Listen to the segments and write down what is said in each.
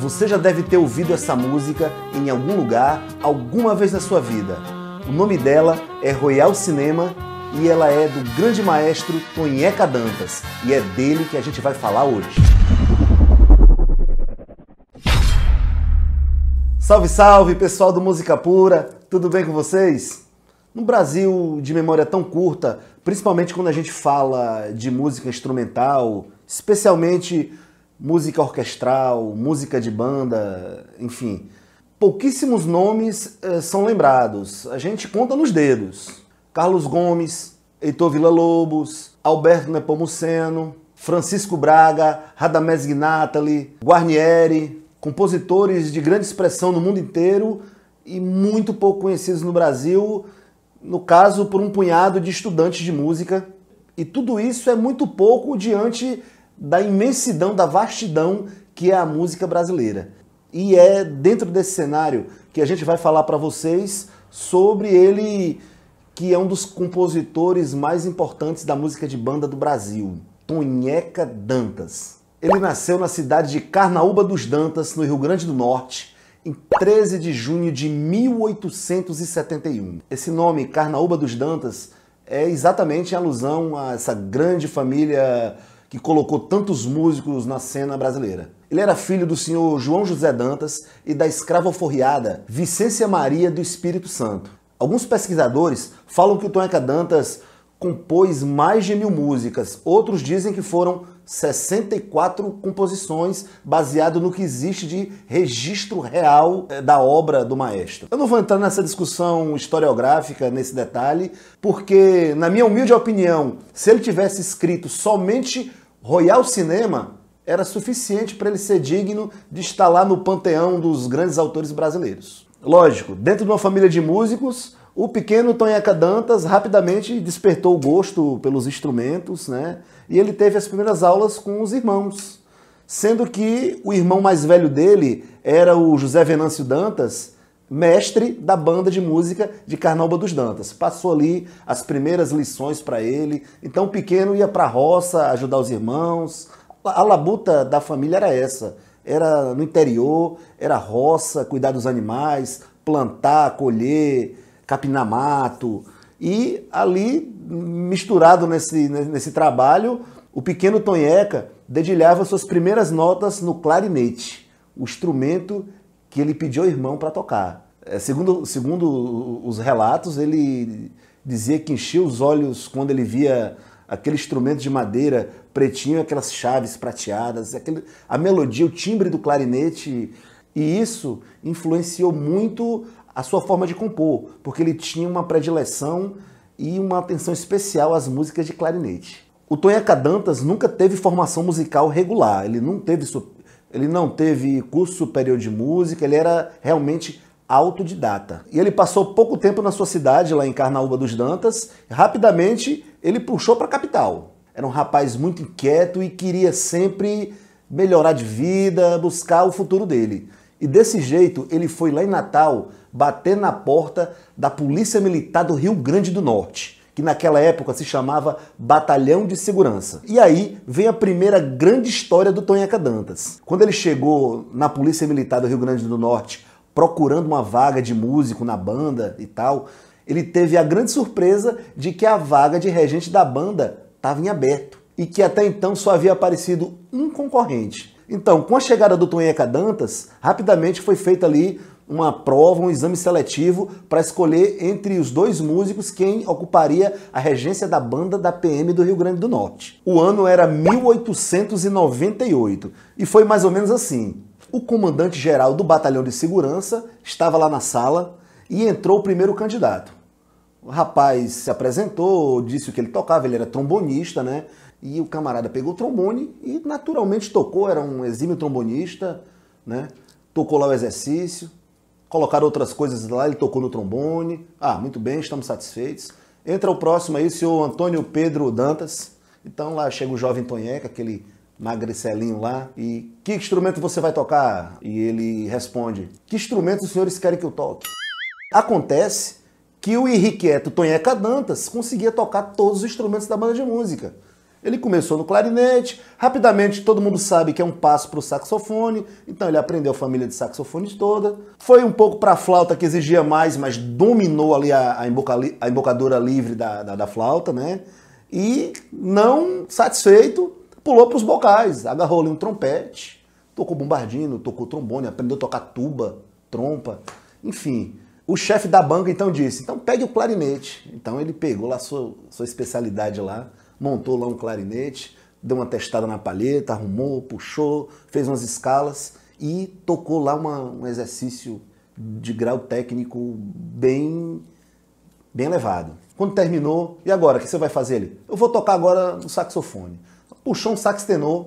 Você já deve ter ouvido essa música em algum lugar, alguma vez na sua vida. O nome dela é Royal Cinema e ela é do grande maestro Tonheca Dantas. E é dele que a gente vai falar hoje. Salve, salve, pessoal do Música Pura! Tudo bem com vocês? No Brasil de memória tão curta, principalmente quando a gente fala de música instrumental, especialmente música orquestral, música de banda, enfim, pouquíssimos nomes são lembrados. A gente conta nos dedos. Carlos Gomes, Heitor Villa-Lobos, Alberto Nepomuceno, Francisco Braga, Radamés Gnattali, Guarnieri, compositores de grande expressão no mundo inteiro e muito pouco conhecidos no Brasil, no caso por um punhado de estudantes de música. E tudo isso é muito pouco diante da imensidão, da vastidão que é a música brasileira. E é dentro desse cenário que a gente vai falar para vocês sobre ele, que é um dos compositores mais importantes da música de banda do Brasil, Tonheca Dantas. Ele nasceu na cidade de Carnaúba dos Dantas, no Rio Grande do Norte, em 13 de junho de 1871. Esse nome, Carnaúba dos Dantas, é exatamente em alusão a essa grande família que colocou tantos músicos na cena brasileira. Ele era filho do senhor João José Dantas e da escrava alforriada Vicência Maria do Espírito Santo. Alguns pesquisadores falam que o Tonheca Dantas compôs mais de 1000 músicas. Outros dizem que foram 64 composições, baseado no que existe de registro real da obra do maestro. Eu não vou entrar nessa discussão historiográfica, nesse detalhe, porque, na minha humilde opinião, se ele tivesse escrito somente Royal Cinema, era suficiente para ele ser digno de estar lá no panteão dos grandes autores brasileiros. Lógico, dentro de uma família de músicos, o pequeno Tonheca Dantas rapidamente despertou o gosto pelos instrumentos, né? E ele teve as primeiras aulas com os irmãos, sendo que o irmão mais velho dele era o José Venâncio Dantas, mestre da banda de música de Carnaúba dos Dantas. Passou ali as primeiras lições para ele, então o pequeno ia para a roça ajudar os irmãos. A labuta da família era essa, era no interior, era roça, cuidar dos animais, plantar, colher, capinar mato. E ali, misturado nesse trabalho, o pequeno Tonheca dedilhava suas primeiras notas no clarinete, o instrumento que ele pediu ao irmão para tocar. Segundo os relatos, ele dizia que enchia os olhos quando ele via aquele instrumento de madeira pretinho, aquelas chaves prateadas, a melodia, o timbre do clarinete. E isso influenciou muito a sua forma de compor, porque ele tinha uma predileção e uma atenção especial às músicas de clarinete. O Tonheca Dantas nunca teve formação musical regular, ele não teve curso superior de música, ele era realmente autodidata. E ele passou pouco tempo na sua cidade, lá em Carnaúba dos Dantas, e rapidamente ele puxou para a capital. Era um rapaz muito inquieto e queria sempre melhorar de vida, buscar o futuro dele. E desse jeito, ele foi lá em Natal bater na porta da Polícia Militar do Rio Grande do Norte, que naquela época se chamava Batalhão de Segurança. E aí vem a primeira grande história do Tonheca Dantas. Quando ele chegou na Polícia Militar do Rio Grande do Norte procurando uma vaga de músico na banda e tal, ele teve a grande surpresa de que a vaga de regente da banda estava em aberto e que até então só havia aparecido um concorrente. Então, com a chegada do Tonheca Dantas, rapidamente foi feita ali uma prova, um exame seletivo para escolher entre os dois músicos quem ocuparia a regência da banda da PM do Rio Grande do Norte. O ano era 1898 e foi mais ou menos assim. O comandante-geral do Batalhão de Segurança estava lá na sala e entrou o primeiro candidato. O rapaz se apresentou, disse o que ele tocava, ele era trombonista, né? E o camarada pegou o trombone e naturalmente tocou, era um exímio trombonista, né? Tocou lá o exercício, colocaram outras coisas lá, ele tocou no trombone. Ah, muito bem, estamos satisfeitos. Entra o próximo aí, o senhor Antônio Pedro Dantas. Então lá chega o jovem Tonheca, aquele magricelinho lá, e que instrumento você vai tocar? E ele responde, que instrumento os senhores querem que eu toque? Acontece que o irrequieto Tonheca Dantas conseguia tocar todos os instrumentos da banda de música. Ele começou no clarinete, rapidamente todo mundo sabe que é um passo para o saxofone, então ele aprendeu a família de saxofones toda. Foi um pouco para a flauta, que exigia mais, mas dominou ali a embocadura livre da flauta, né? E não satisfeito, pulou para os bocais, agarrou ali um trompete, tocou bombardino, tocou trombone, aprendeu a tocar tuba, trompa, enfim. O chefe da banca então disse, então pegue o clarinete. Então ele pegou lá sua especialidade lá, montou lá um clarinete, deu uma testada na palheta, arrumou, puxou, fez umas escalas e tocou lá um exercício de grau técnico bem elevado. Quando terminou, e agora, o que você vai fazer ali? Eu vou tocar agora no saxofone. Puxou um sax tenor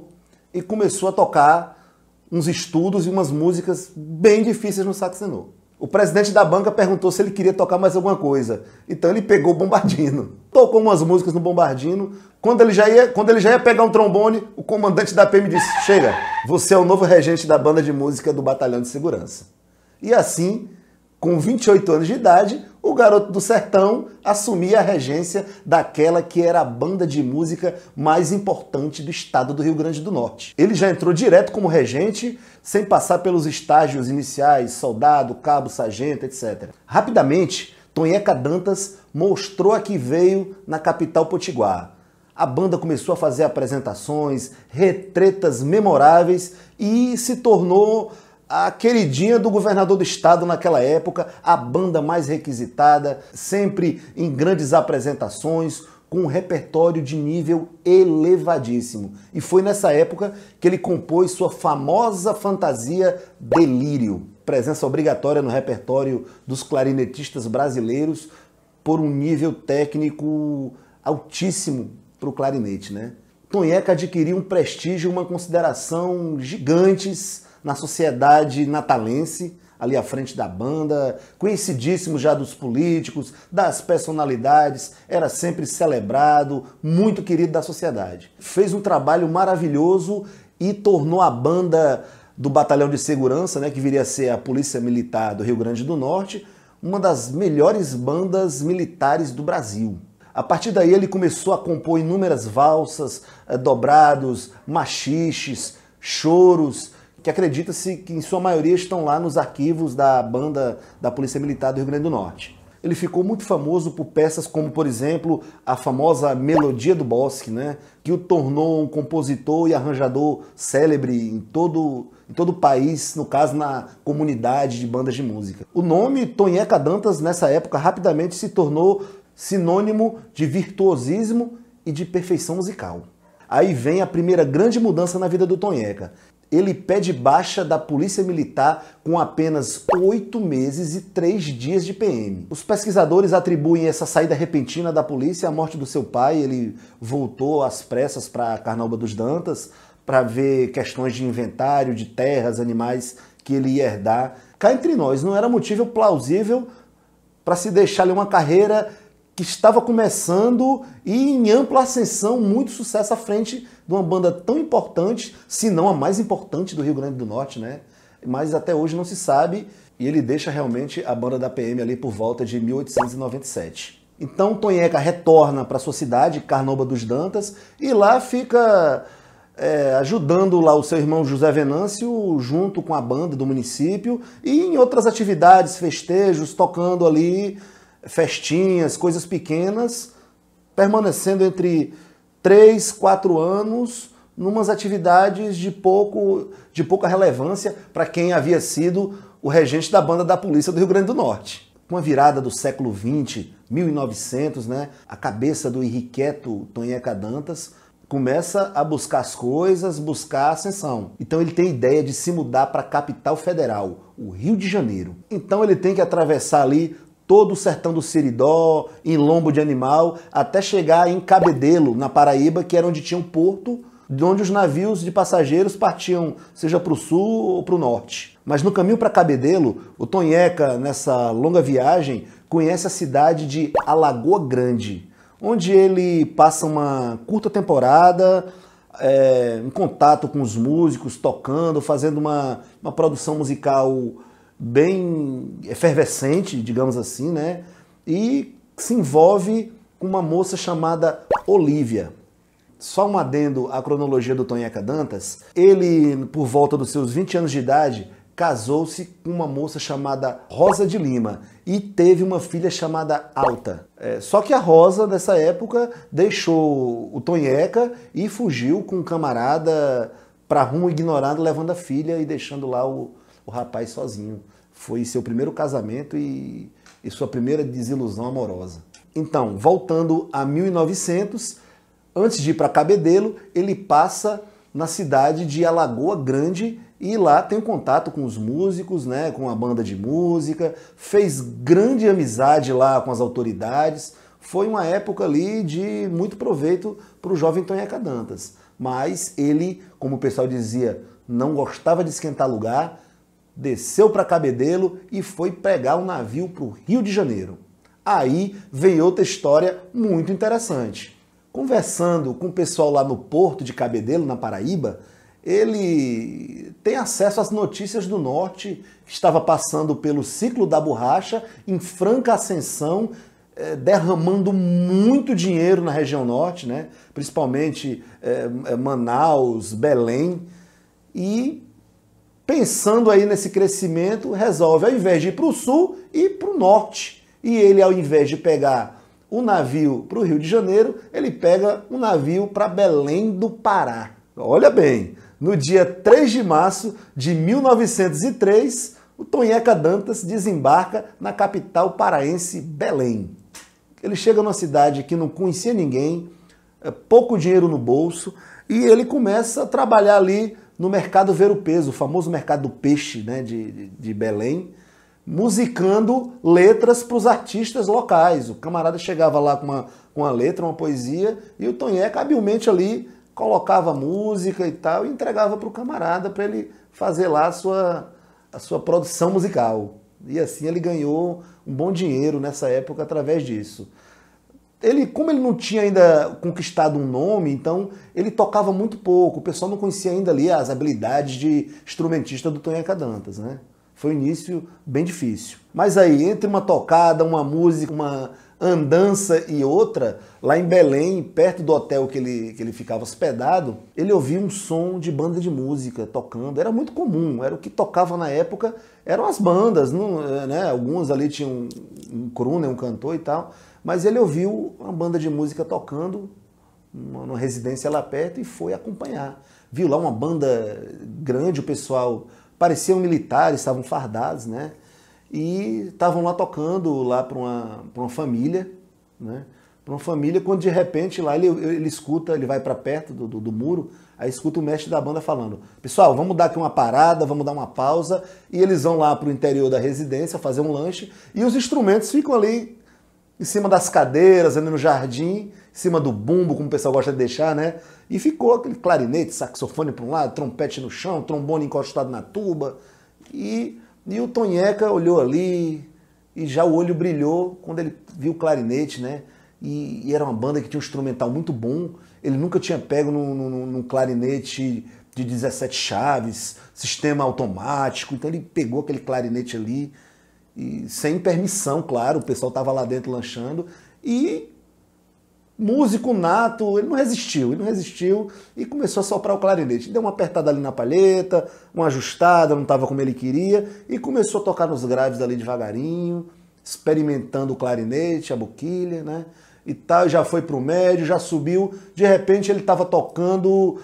e começou a tocar uns estudos e umas músicas bem difíceis no sax tenor. O presidente da banca perguntou se ele queria tocar mais alguma coisa. Então ele pegou o bombardino. Tocou umas músicas no bombardino. Quando ele já ia pegar um trombone, o comandante da PM disse, chega, você é o novo regente da banda de música do Batalhão de Segurança. E assim, com 28 anos de idade, o garoto do sertão assumia a regência daquela que era a banda de música mais importante do estado do Rio Grande do Norte. Ele já entrou direto como regente, sem passar pelos estágios iniciais, soldado, cabo, sargento, etc. Rapidamente, Tonheca Dantas mostrou a que veio na capital potiguar. A banda começou a fazer apresentações, retretas memoráveis e se tornou a queridinha do governador do estado naquela época, a banda mais requisitada, sempre em grandes apresentações, com um repertório de nível elevadíssimo. E foi nessa época que ele compôs sua famosa fantasia Delírio, presença obrigatória no repertório dos clarinetistas brasileiros por um nível técnico altíssimo para o clarinete, né? Tonheca adquiriu um prestígio e uma consideração gigantes na sociedade natalense, ali à frente da banda, conhecidíssimo já dos políticos, das personalidades, era sempre celebrado, muito querido da sociedade. Fez um trabalho maravilhoso e tornou a banda do Batalhão de Segurança, né, que viria a ser a Polícia Militar do Rio Grande do Norte, uma das melhores bandas militares do Brasil. A partir daí ele começou a compor inúmeras valsas, dobrados, machiches, choros, que acredita-se que em sua maioria estão lá nos arquivos da banda da Polícia Militar do Rio Grande do Norte. Ele ficou muito famoso por peças como, por exemplo, a famosa Melodia do Bosque, né, que o tornou um compositor e arranjador célebre em todo o país, no caso na comunidade de bandas de música. O nome Tonheca Dantas nessa época rapidamente se tornou sinônimo de virtuosismo e de perfeição musical. Aí vem a primeira grande mudança na vida do Tonheca. Ele pede baixa da Polícia Militar com apenas 8 meses e 3 dias de PM. Os pesquisadores atribuem essa saída repentina da polícia à morte do seu pai. Ele voltou às pressas para Carnaúba dos Dantas para ver questões de inventário, de terras, animais que ele ia herdar. Cá entre nós, não era motivo plausível para se deixar ali uma carreira que estava começando e em ampla ascensão, muito sucesso à frente de uma banda tão importante, se não a mais importante do Rio Grande do Norte, né? Mas até hoje não se sabe, e ele deixa realmente a banda da PM ali por volta de 1897. Então Tonheca retorna para sua cidade, Carnaúba dos Dantas, e lá fica ajudando lá o seu irmão José Venâncio, junto com a banda do município, e em outras atividades, festejos, tocando ali festinhas, coisas pequenas, permanecendo entre 3, 4 anos, numas atividades de pouca relevância para quem havia sido o regente da banda da polícia do Rio Grande do Norte. Com a virada do século XX, 1900, né, a cabeça do irrequieto Tonheca Dantas começa a buscar as coisas, buscar a ascensão. Então ele tem a ideia de se mudar para a capital federal, o Rio de Janeiro. Então ele tem que atravessar ali todo o sertão do Seridó, em lombo de animal, até chegar em Cabedelo, na Paraíba, que era onde tinha um porto, de onde os navios de passageiros partiam, seja para o sul ou para o norte. Mas no caminho para Cabedelo, o Tonheca, nessa longa viagem, conhece a cidade de Alagoa Grande, onde ele passa uma curta temporada em contato com os músicos, tocando, fazendo uma produção musical bem efervescente, digamos assim, né? E se envolve com uma moça chamada Olívia. Só um adendo à cronologia do Tonheca Dantas, ele, por volta dos seus 20 anos de idade, casou-se com uma moça chamada Rosa de Lima e teve uma filha chamada Alta. Só que a Rosa, nessa época, deixou o Tonheca e fugiu com um camarada para rumo ignorado, levando a filha e deixando lá o rapaz sozinho. Foi seu primeiro casamento e sua primeira desilusão amorosa. Então, voltando a 1900, antes de ir para Cabedelo, ele passa na cidade de Alagoa Grande e lá tem um contato com os músicos, né, com a banda de música, fez grande amizade lá com as autoridades. Foi uma época ali de muito proveito para o jovem Tonheca Dantas. Mas ele, como o pessoal dizia, não gostava de esquentar lugar, desceu para Cabedelo e foi pegar um navio para o Rio de Janeiro. Aí vem outra história muito interessante. Conversando com o pessoal lá no porto de Cabedelo, na Paraíba, ele tem acesso às notícias do Norte, que estava passando pelo ciclo da borracha, em franca ascensão, derramando muito dinheiro na região Norte, né? Principalmente Manaus, Belém. E pensando aí nesse crescimento, resolve, ao invés de ir para o Sul, ir para o Norte. E ele, ao invés de pegar o navio para o Rio de Janeiro, ele pega um navio para Belém do Pará. Olha bem, no dia 3 de março de 1903, o Tonheca Dantas desembarca na capital paraense, Belém. Ele chega numa cidade que não conhecia ninguém, pouco dinheiro no bolso, e ele começa a trabalhar ali no mercado Ver o Peso, o famoso mercado do peixe, né, de Belém, musicando letras para os artistas locais. O camarada chegava lá com uma letra, uma poesia, e o Tonheca habilmente ali colocava música e tal, e entregava para o camarada para ele fazer lá a sua produção musical. E assim ele ganhou um bom dinheiro nessa época através disso. Ele, como ele não tinha ainda conquistado um nome, então ele tocava muito pouco, o pessoal não conhecia ainda ali as habilidades de instrumentista do Tonheca Dantas, né? Foi um início bem difícil. Mas aí, entre uma tocada, uma música, uma andança e outra, lá em Belém, perto do hotel que ele ficava hospedado, ele ouvia um som de banda de música tocando. Era muito comum, era o que tocava na época, eram as bandas, né? Algumas ali tinham um crooner, um cantor e tal, mas ele ouviu uma banda de música tocando numa residência lá perto e foi acompanhar. Viu lá uma banda grande, o pessoal pareciam militares, estavam fardados, né? E estavam lá tocando lá para uma família, né? Para uma família, quando de repente lá ele escuta, ele vai para perto do muro, aí escuta o mestre da banda falando: pessoal, vamos dar aqui uma parada, vamos dar uma pausa. E eles vão lá para o interior da residência fazer um lanche e os instrumentos ficam ali em cima das cadeiras, ali no jardim, em cima do bumbo, como o pessoal gosta de deixar, né? E ficou aquele clarinete, saxofone para um lado, trompete no chão, trombone encostado na tuba. E o Tonheca olhou ali e já o olho brilhou quando ele viu o clarinete, né? E era uma banda que tinha um instrumental muito bom. Ele nunca tinha pego num clarinete de 17 chaves, sistema automático. Então ele pegou aquele clarinete ali, e sem permissão, claro, o pessoal estava lá dentro lanchando. E músico nato, ele não resistiu e começou a soprar o clarinete. Deu uma apertada ali na palheta, uma ajustada, não estava como ele queria, e começou a tocar nos graves ali devagarinho, experimentando o clarinete, a boquilha, né? E tal, já foi pro médio, já subiu. De repente ele estava tocando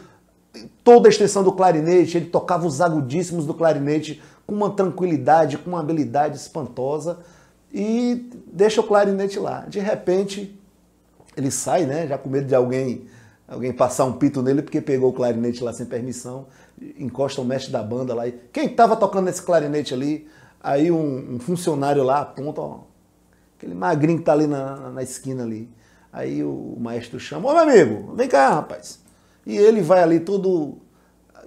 toda a extensão do clarinete, ele tocava os agudíssimos do clarinete com uma tranquilidade, com uma habilidade espantosa, e deixa o clarinete lá. De repente ele sai, né, já com medo de alguém passar um pito nele, porque pegou o clarinete lá sem permissão, encosta o mestre da banda lá e: quem estava tocando esse clarinete ali? Aí um funcionário lá aponta, ó, aquele magrinho que tá ali na esquina ali. Aí o maestro chama: ô meu amigo, vem cá, rapaz. E ele vai ali todo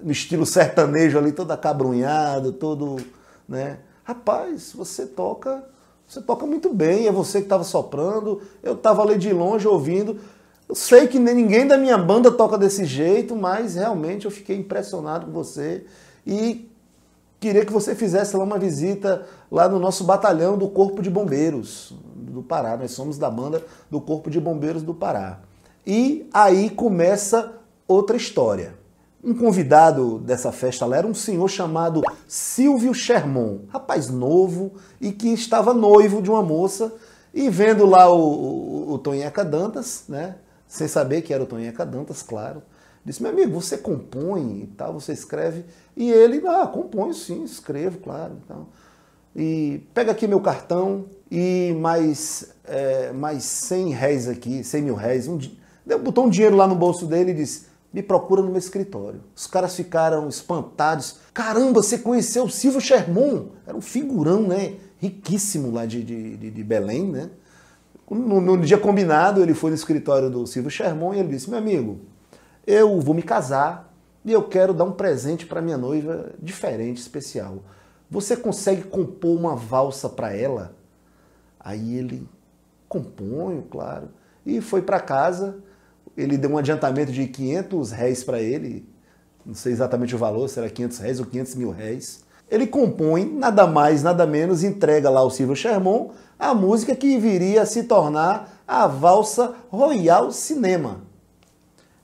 no estilo sertanejo ali, todo acabrunhado, todo, né? Rapaz, você toca muito bem, é você que estava soprando, eu estava ali de longe ouvindo. Eu sei que ninguém da minha banda toca desse jeito, mas realmente eu fiquei impressionado com você e queria que você fizesse lá uma visita lá no nosso batalhão do Corpo de Bombeiros do Pará. Nós somos da banda do Corpo de Bombeiros do Pará. E aí começa outra história. Um convidado dessa festa lá era um senhor chamado Silvio Sherman, rapaz novo e que estava noivo de uma moça, e vendo lá o Tonheca Dantas, né, sem saber que era o Tonheca Dantas, claro, disse: meu amigo, você compõe e tal, você escreve? E ele: ah, compõe sim, escrevo, claro. Então, e pega aqui meu cartão e mais 100 réis aqui, 100 mil réis, botou um dinheiro lá no bolso dele e disse: me procura no meu escritório. Os caras ficaram espantados. Caramba, você conheceu o Silvio Sherman? Era um figurão, né? Riquíssimo lá de Belém, né? No dia combinado, ele foi no escritório do Silvio Sherman e ele disse: meu amigo, eu vou me casar e eu quero dar um presente para minha noiva diferente, especial. Você consegue compor uma valsa para ela? Aí ele: componho, claro. E foi para casa. Ele deu um adiantamento de 500 réis para ele, não sei exatamente o valor, será 500 réis ou 500 mil réis. Ele compõe, nada mais, nada menos, entrega lá ao Silvio Sherman a música que viria a se tornar a valsa Royal Cinema.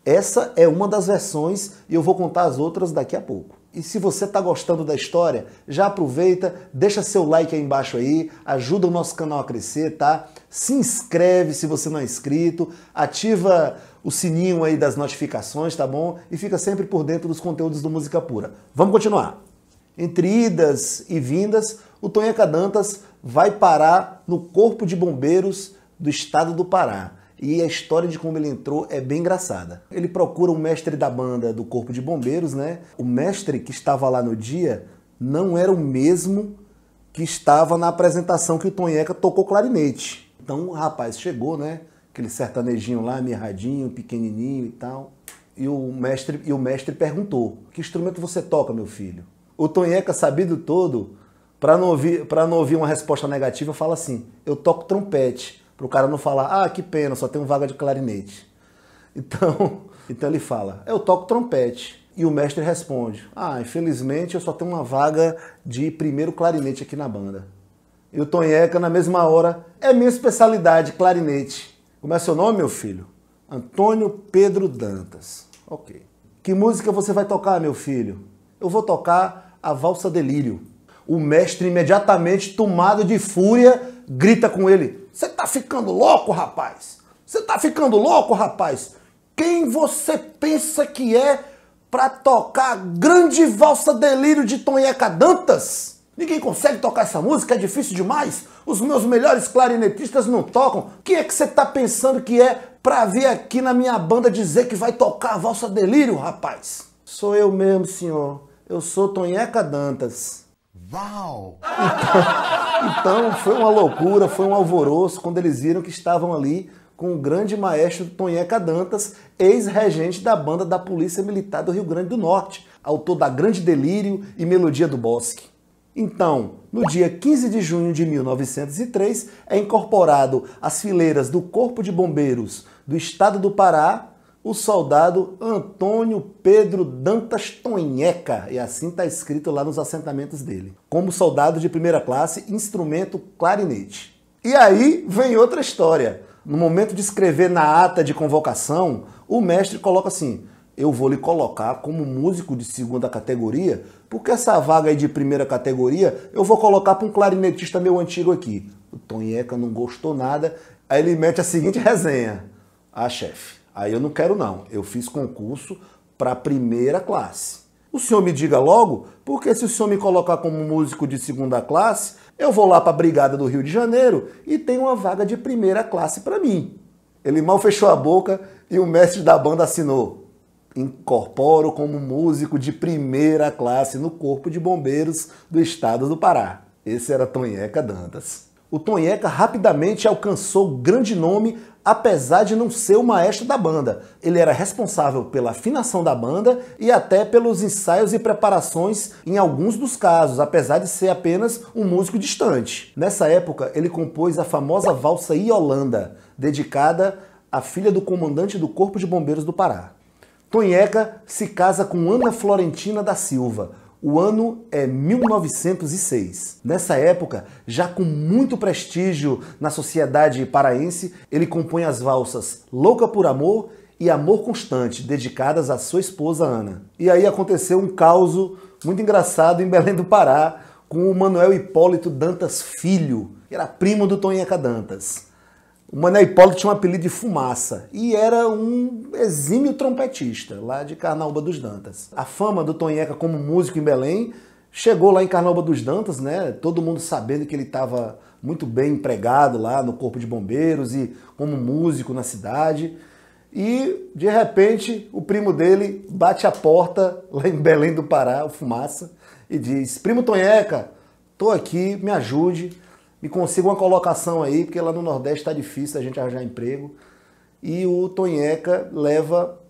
Essa é uma das versões e eu vou contar as outras daqui a pouco. E se você está gostando da história, já aproveita, deixa seu like aí embaixo aí, ajuda o nosso canal a crescer, tá? Se inscreve se você não é inscrito, ativa o sininho aí das notificações, tá bom? E fica sempre por dentro dos conteúdos do Música Pura. Vamos continuar. Entre idas e vindas, o Tonheca Dantas vai parar no Corpo de Bombeiros do Estado do Pará. E a história de como ele entrou é bem engraçada. Ele procura o mestre da banda do Corpo de Bombeiros, né? O mestre que estava lá no dia não era o mesmo que estava na apresentação que o Tonheca tocou clarinete. Então o rapaz chegou, né? Aquele sertanejinho lá, mirradinho, pequenininho e tal. E o mestre perguntou: que instrumento você toca, meu filho? O Tonheca, sabido todo, para não ouvir uma resposta negativa, fala assim: eu toco trompete. Para o cara não falar: ah, que pena, só tem vaga de clarinete. Então ele fala: eu toco trompete. E o mestre responde: ah, infelizmente eu só tenho uma vaga de primeiro clarinete aqui na banda. E o Tonheca, na mesma hora: é minha especialidade, clarinete. Como é seu nome, meu filho? Antônio Pedro Dantas. Ok. Que música você vai tocar, meu filho? Eu vou tocar a valsa Delírio. O mestre, imediatamente tomado de fúria, grita com ele: você tá ficando louco, rapaz? Você tá ficando louco, rapaz? Quem você pensa que é pra tocar a grande valsa Delírio de Tonheca Dantas? Ninguém consegue tocar essa música, é difícil demais. Os meus melhores clarinetistas não tocam. Quem é que você tá pensando que é pra vir aqui na minha banda dizer que vai tocar a valsa Delírio, rapaz? Sou eu mesmo, senhor. Eu sou Tonheca Dantas. Uau! Então foi uma loucura, foi um alvoroço quando eles viram que estavam ali com o grande maestro Tonheca Dantas, ex-regente da banda da Polícia Militar do Rio Grande do Norte, autor da Grande Delírio e Melodia do Bosque. Então, no dia 15 de junho de 1903, é incorporado às fileiras do Corpo de Bombeiros do Estado do Pará o soldado Antônio Pedro Dantas Tonheca, e assim está escrito lá nos assentamentos dele, como soldado de primeira classe, instrumento clarinete. E aí vem outra história. No momento de escrever na ata de convocação, o mestre coloca assim: eu vou lhe colocar como músico de segunda categoria, porque essa vaga aí de primeira categoria eu vou colocar para um clarinetista meu antigo aqui. O Tonheca não gostou nada, aí ele mete a seguinte resenha: ah, chefe, aí eu não quero não, eu fiz concurso para primeira classe. O senhor me diga logo, porque se o senhor me colocar como músico de segunda classe, eu vou lá para a Brigada do Rio de Janeiro e tem uma vaga de primeira classe para mim. Ele mal fechou a boca e o mestre da banda assinou: incorporo como músico de primeira classe no Corpo de Bombeiros do Estado do Pará. Esse era Tonheca Dantas. O Tonheca rapidamente alcançou grande nome, apesar de não ser o maestro da banda. Ele era responsável pela afinação da banda e até pelos ensaios e preparações em alguns dos casos, apesar de ser apenas um músico distante. Nessa época, ele compôs a famosa valsa Yolanda, dedicada à filha do comandante do Corpo de Bombeiros do Pará. Tonheca se casa com Ana Florentina da Silva, O ano é 1906. Nessa época, já com muito prestígio na sociedade paraense, ele compõe as valsas Louca por Amor e Amor Constante, dedicadas à sua esposa Ana. E aí aconteceu um caos muito engraçado em Belém do Pará com o Manuel Hipólito Dantas Filho, que era primo do Tonheca Dantas. O Manuel Hipólito tinha um apelido de Fumaça e era um exímio trompetista lá de Carnaúba dos Dantas. A fama do Tonheca como músico em Belém chegou lá em Carnaúba dos Dantas, né? Todo mundo sabendo que ele estava muito bem empregado lá no Corpo de Bombeiros e como músico na cidade. E, de repente, o primo dele bate a porta lá em Belém do Pará, o Fumaça, e diz: "Primo Tonheca, tô aqui, me ajude. Me consiga uma colocação aí, porque lá no Nordeste está difícil a gente arranjar emprego." E o Tonheca leva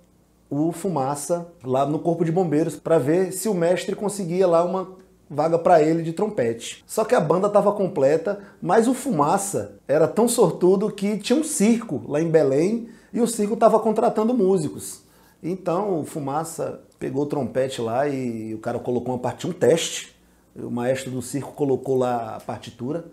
o Fumaça lá no Corpo de Bombeiros para ver se o mestre conseguia lá uma vaga para ele de trompete. Só que a banda estava completa, mas o Fumaça era tão sortudo que tinha um circo lá em Belém e o circo estava contratando músicos. Então o Fumaça pegou o trompete lá e o cara colocou uma parte, um teste. O maestro do circo colocou lá a partitura.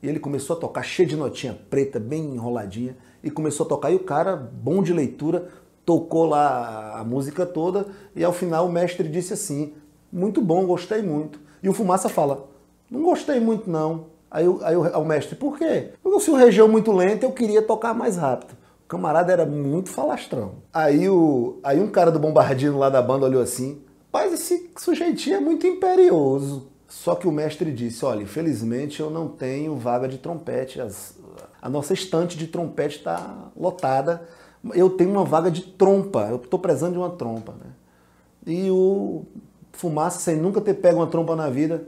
E ele começou a tocar, cheio de notinha preta, bem enroladinha, e começou a tocar. E o cara, bom de leitura, tocou lá a música toda, e ao final o mestre disse assim: "Muito bom, gostei muito." E o Fumaça fala: "Não gostei muito não." Aí o mestre: "Por quê?" "Se o região muito lento, eu queria tocar mais rápido." O camarada era muito falastrão. Aí um cara do bombardino lá da banda olhou assim: "Rapaz, esse sujeitinho é muito imperioso." Só que o mestre disse: "Olha, infelizmente eu não tenho vaga de trompete, a nossa estante de trompete está lotada, eu tenho uma vaga de trompa, eu estou precisando de uma trompa." Né? E o Fumaça, sem nunca ter pego uma trompa na vida,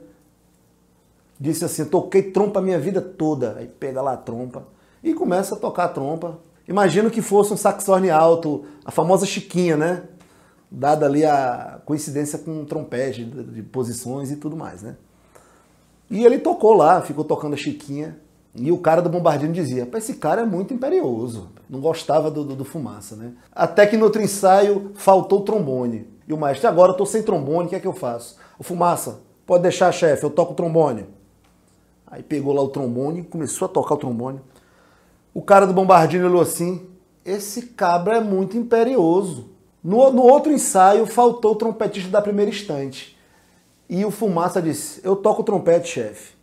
disse assim: "Toquei trompa a minha vida toda." Aí pega lá a trompa e começa a tocar a trompa. Imagino que fosse um saxofone alto, a famosa chiquinha, né? Dada ali a coincidência com o trompete, de posições e tudo mais, né? E ele tocou lá, ficou tocando a chiquinha, e o cara do bombardino dizia: "Esse cara é muito imperioso." Não gostava do Fumaça, né? Até que no outro ensaio faltou o trombone. E o maestro: "Agora eu tô sem trombone, o que é que eu faço?" "O Fumaça, pode deixar, chefe, eu toco o trombone." Aí pegou lá o trombone, começou a tocar o trombone. O cara do bombardino olhou assim: "Esse cabra é muito imperioso." No outro ensaio, faltou o trompetista da primeira estante. E o Fumaça disse: "Eu toco o trompete, chefe."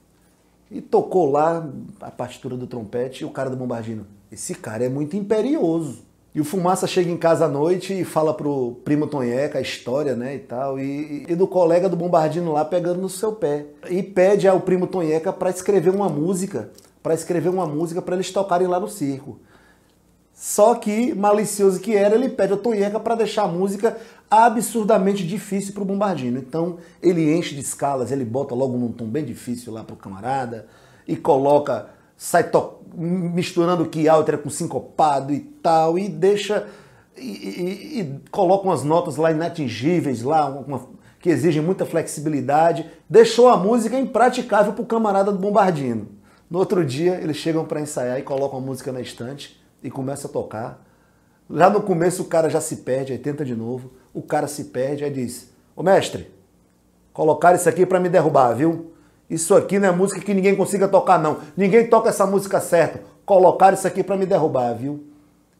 E tocou lá a partitura do trompete, e o cara do bombardino: "Esse cara é muito imperioso." E o Fumaça chega em casa à noite e fala pro primo Tonheca a história, né, e tal, e do colega do bombardino lá pegando no seu pé. E pede ao primo Tonheca para escrever uma música, para eles tocarem lá no circo. Só que, malicioso que era, ele pede ao Tonheca para deixar a música absurdamente difícil para o bombardino. Então, ele enche de escalas, ele bota logo num tom bem difícil lá para o camarada e coloca, sai misturando que alter com sincopado e tal, e deixa, e coloca umas notas lá inatingíveis, lá, que exigem muita flexibilidade. Deixou a música impraticável para o camarada do bombardino. No outro dia, eles chegam para ensaiar e colocam a música na estante e começa a tocar. Lá no começo o cara já se perde, aí tenta de novo, o cara se perde, aí diz: "Ô mestre, colocaram isso aqui pra me derrubar, viu? Isso aqui não é música que ninguém consiga tocar não, ninguém toca essa música certo, colocaram isso aqui pra me derrubar, viu?"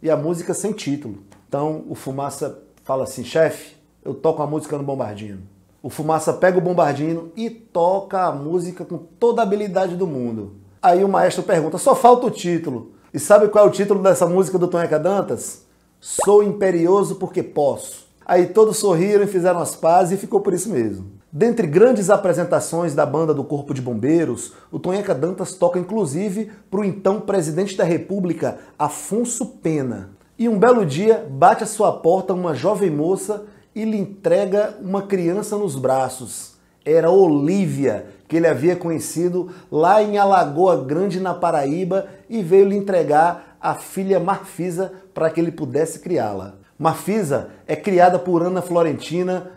E a música sem título. Então o Fumaça fala assim: "Chefe, eu toco a música no bombardino." O Fumaça pega o bombardino e toca a música com toda a habilidade do mundo. Aí o maestro pergunta: "Só falta o título." E sabe qual é o título dessa música do Tonheca Dantas? "Sou imperioso porque posso." Aí todos sorriram e fizeram as pazes e ficou por isso mesmo. Dentre grandes apresentações da banda do Corpo de Bombeiros, o Tonheca Dantas toca inclusive para o então presidente da República, Afonso Pena. E um belo dia bate à sua porta uma jovem moça e lhe entrega uma criança nos braços. Era Olívia, que ele havia conhecido lá em Alagoa Grande, na Paraíba, e veio lhe entregar a filha Marfisa para que ele pudesse criá-la. Marfisa é criada por Ana Florentina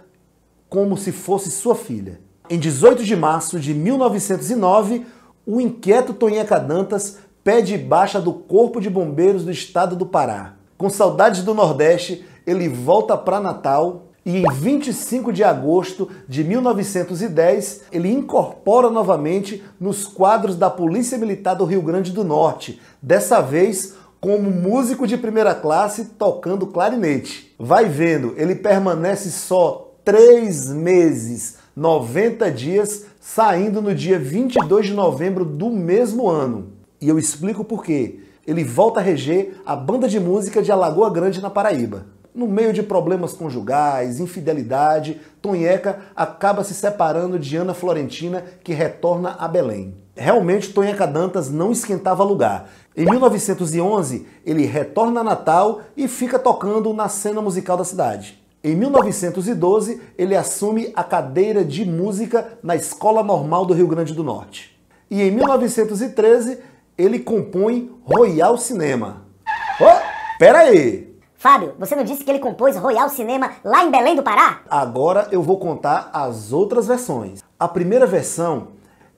como se fosse sua filha. Em 18 de março de 1909, o inquieto Tonheca Dantas pede baixa do Corpo de Bombeiros do Estado do Pará. Com saudades do Nordeste, ele volta para Natal. E e em 25 de agosto de 1910 ele incorpora novamente nos quadros da Polícia Militar do Rio Grande do Norte, dessa vez como músico de primeira classe tocando clarinete. Vai vendo, ele permanece só 3 meses, 90 dias, saindo no dia 22 de novembro do mesmo ano. E eu explico por quê. Ele volta a reger a banda de música de Alagoa Grande, na Paraíba. No meio de problemas conjugais, infidelidade, Tonheca acaba se separando de Ana Florentina, que retorna a Belém. Realmente, Tonheca Dantas não esquentava lugar. Em 1911, ele retorna a Natal e fica tocando na cena musical da cidade. Em 1912, ele assume a cadeira de música na Escola Normal do Rio Grande do Norte. E em 1913, ele compõe Royal Cinema. Oh, pera aí! Fábio, você não disse que ele compôs Royal Cinema lá em Belém do Pará? Agora eu vou contar as outras versões. A primeira versão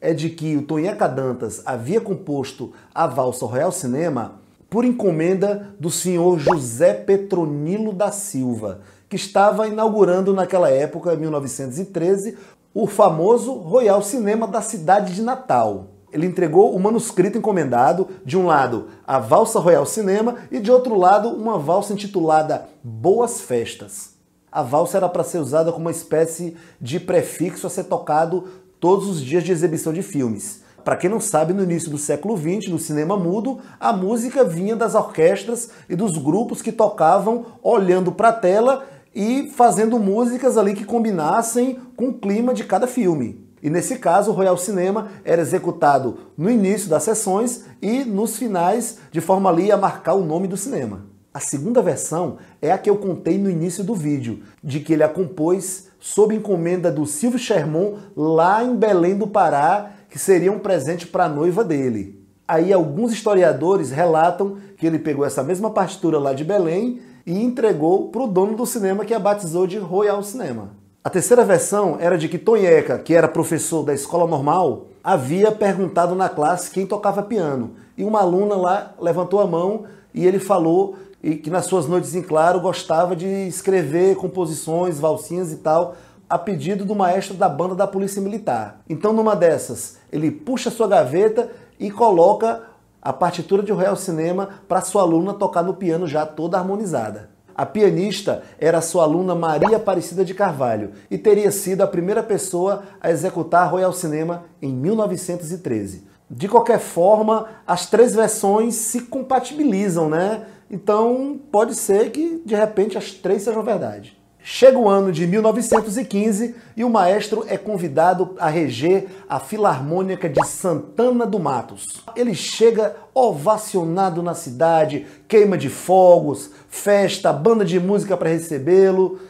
é de que o Tonheca Dantas havia composto a valsa Royal Cinema por encomenda do senhor José Petronilo da Silva, que estava inaugurando naquela época, 1913, o famoso Royal Cinema da cidade de Natal. Ele entregou o manuscrito encomendado, de um lado a valsa Royal Cinema e de outro lado uma valsa intitulada Boas Festas. A valsa era para ser usada como uma espécie de prefixo a ser tocado todos os dias de exibição de filmes. Para quem não sabe, no início do século XX, no cinema mudo, a música vinha das orquestras e dos grupos que tocavam olhando para a tela e fazendo músicas ali que combinassem com o clima de cada filme. E nesse caso, o Royal Cinema era executado no início das sessões e nos finais, de forma ali a marcar o nome do cinema. A segunda versão é a que eu contei no início do vídeo, de que ele a compôs sob encomenda do Silvio Sherman lá em Belém do Pará, que seria um presente para a noiva dele. Aí alguns historiadores relatam que ele pegou essa mesma partitura lá de Belém e entregou para o dono do cinema, que a batizou de Royal Cinema. A terceira versão era de que Tonheca, que era professor da escola normal, havia perguntado na classe quem tocava piano. E uma aluna lá levantou a mão e ele falou que nas suas noites em claro gostava de escrever composições, valsinhas e tal, a pedido do maestro da banda da Polícia Militar. Então numa dessas, ele puxa sua gaveta e coloca a partitura de Royal Cinema para sua aluna tocar no piano já toda harmonizada. A pianista era sua aluna Maria Aparecida de Carvalho e teria sido a primeira pessoa a executar Royal Cinema em 1913. De qualquer forma, as três versões se compatibilizam, né? Então pode ser que de repente as três sejam verdade. Chega o ano de 1915 e o maestro é convidado a reger a Filarmônica de Santana do Matos. Ele chega ovacionado na cidade, queima de fogos, festa, banda de música para recebê-lo.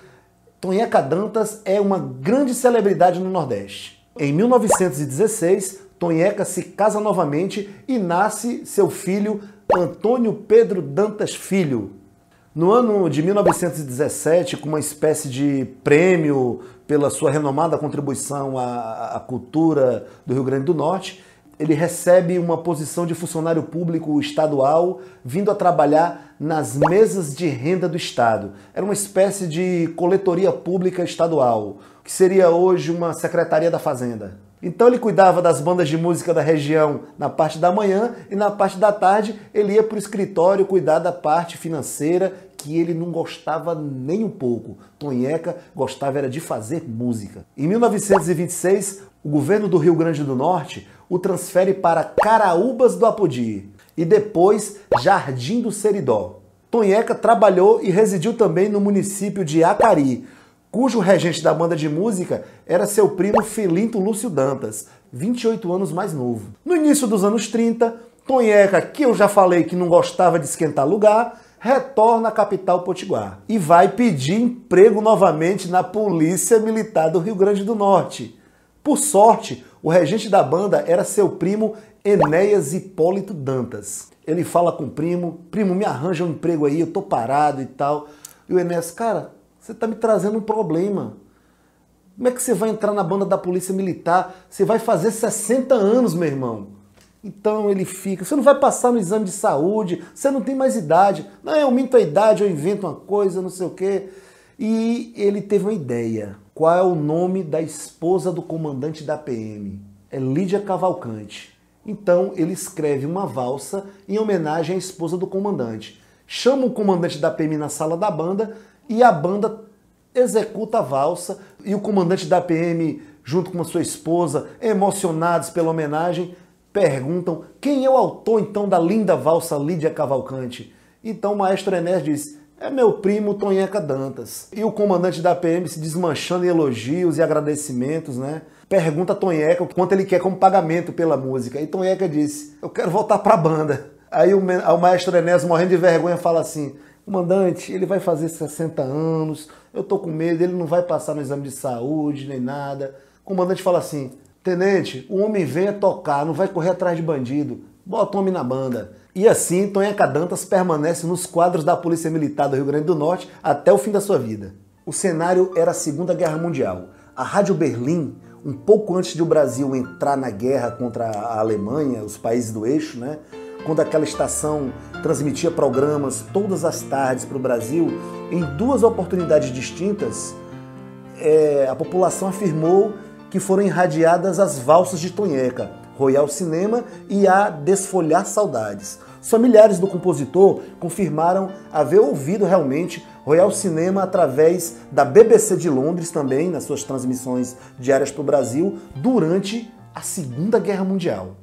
Tonheca Dantas é uma grande celebridade no Nordeste. Em 1916, Tonheca se casa novamente e nasce seu filho Antônio Pedro Dantas Filho. No ano de 1917, com uma espécie de prêmio pela sua renomada contribuição à cultura do Rio Grande do Norte, ele recebe uma posição de funcionário público estadual, vindo a trabalhar nas mesas de renda do Estado. Era uma espécie de coletoria pública estadual, que seria hoje uma secretaria da Fazenda. Então ele cuidava das bandas de música da região na parte da manhã e na parte da tarde ele ia para o escritório cuidar da parte financeira, que ele não gostava nem um pouco. Tonheca gostava era de fazer música. Em 1926, o governo do Rio Grande do Norte o transfere para Carnaúbas do Apodi e depois Jardim do Seridó. Tonheca trabalhou e residiu também no município de Acari, cujo regente da banda de música era seu primo Filinto Lúcio Dantas, 28 anos mais novo. No início dos anos 30, Tonheca, que eu já falei que não gostava de esquentar lugar, retorna à capital potiguar e vai pedir emprego novamente na Polícia Militar do Rio Grande do Norte. Por sorte, o regente da banda era seu primo Enéas Hipólito Dantas. Ele fala com o primo: primo, me arranja um emprego aí, eu tô parado e tal. E o Enéas: cara, você tá me trazendo um problema. Como é que você vai entrar na banda da Polícia Militar? Você vai fazer 60 anos, meu irmão. Então ele fica: você não vai passar no exame de saúde, você não tem mais idade. Não, eu minto a idade, eu invento uma coisa, não sei o quê. E ele teve uma ideia. Qual é o nome da esposa do comandante da PM? É Lídia Cavalcante. Então ele escreve uma valsa em homenagem à esposa do comandante. Chama o comandante da PM na sala da banda e a banda executa a valsa. E o comandante da PM, junto com a sua esposa, emocionados pela homenagem, perguntam quem é o autor então da linda valsa Lídia Cavalcante. Então o maestro Enéas diz: é meu primo Tonheca Dantas. E o comandante da PM, se desmanchando em elogios e agradecimentos, né? Pergunta a Tonheca quanto ele quer como pagamento pela música. E Tonheca disse: eu quero voltar pra banda. Aí o maestro Enéas, morrendo de vergonha, fala assim: comandante, ele vai fazer 60 anos, eu tô com medo, ele não vai passar no exame de saúde, nem nada. O comandante fala assim: tenente, o homem vem tocar, não vai correr atrás de bandido. Bota o homem na banda. E assim, Tonheca Dantas permanece nos quadros da Polícia Militar do Rio Grande do Norte até o fim da sua vida. O cenário era a Segunda Guerra Mundial. A Rádio Berlim, um pouco antes de o Brasil entrar na guerra contra a Alemanha, os países do eixo, né? Quando aquela estação transmitia programas todas as tardes para o Brasil, em duas oportunidades distintas, a população afirmou que foram irradiadas as valsas de Tonheca, Royal Cinema e a Desfolhar Saudades. Os familiares do compositor confirmaram haver ouvido realmente Royal Cinema através da BBC de Londres também, nas suas transmissões diárias para o Brasil, durante a Segunda Guerra Mundial.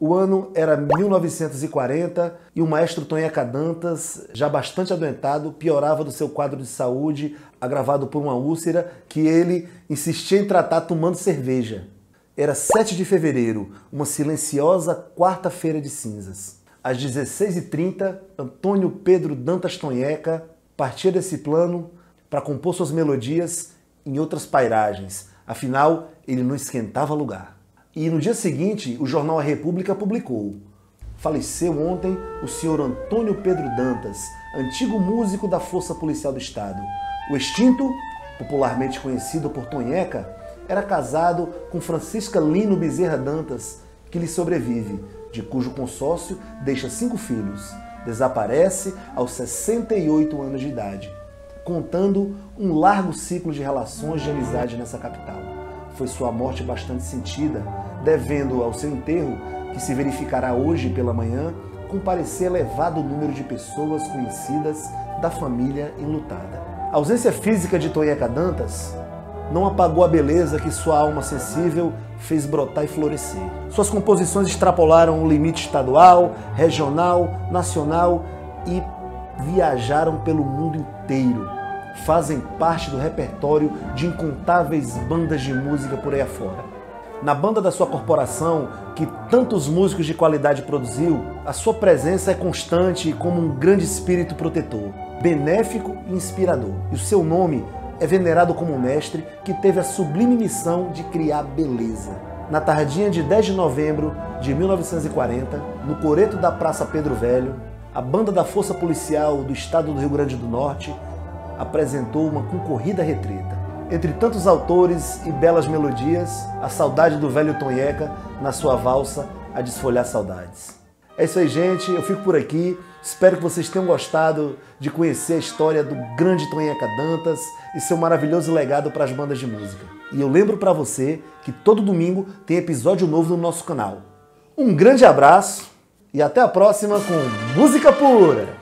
O ano era 1940 e o maestro Tonheca Dantas, já bastante adoentado, piorava do seu quadro de saúde, agravado por uma úlcera que ele insistia em tratar tomando cerveja. Era 7 de fevereiro, uma silenciosa quarta-feira de cinzas. Às 16h30, Antônio Pedro Dantas Tonheca partia desse plano para compor suas melodias em outras pairagens. Afinal, ele não esquentava lugar. E no dia seguinte, o jornal A República publicou: faleceu ontem o senhor Antônio Pedro Dantas, antigo músico da Força Policial do Estado. O extinto, popularmente conhecido por Tonheca, era casado com Francisca Lino Bezerra Dantas, que lhe sobrevive, de cujo consórcio deixa 5 filhos. Desaparece aos 68 anos de idade, contando um largo ciclo de relações de amizade nessa capital. Foi sua morte bastante sentida, devendo ao seu enterro, que se verificará hoje pela manhã, comparecer elevado número de pessoas conhecidas da família enlutada. A ausência física de Tonheca Dantas não apagou a beleza que sua alma sensível fez brotar e florescer. Suas composições extrapolaram o limite estadual, regional, nacional e viajaram pelo mundo inteiro. Fazem parte do repertório de incontáveis bandas de música por aí afora. Na banda da sua corporação, que tantos músicos de qualidade produziu, a sua presença é constante como um grande espírito protetor, benéfico e inspirador. E o seu nome é venerado como um mestre que teve a sublime missão de criar beleza. Na tardinha de 10 de novembro de 1940, no coreto da Praça Pedro Velho, a banda da Força Policial do Estado do Rio Grande do Norte apresentou uma concorrida retreta. Entre tantos autores e belas melodias, a saudade do velho Tonheca, na sua valsa, a Desfolhar Saudades. É isso aí, gente. Eu fico por aqui. Espero que vocês tenham gostado de conhecer a história do grande Tonheca Dantas e seu maravilhoso legado para as bandas de música. E eu lembro para você que todo domingo tem episódio novo no nosso canal. Um grande abraço e até a próxima com Música Pura!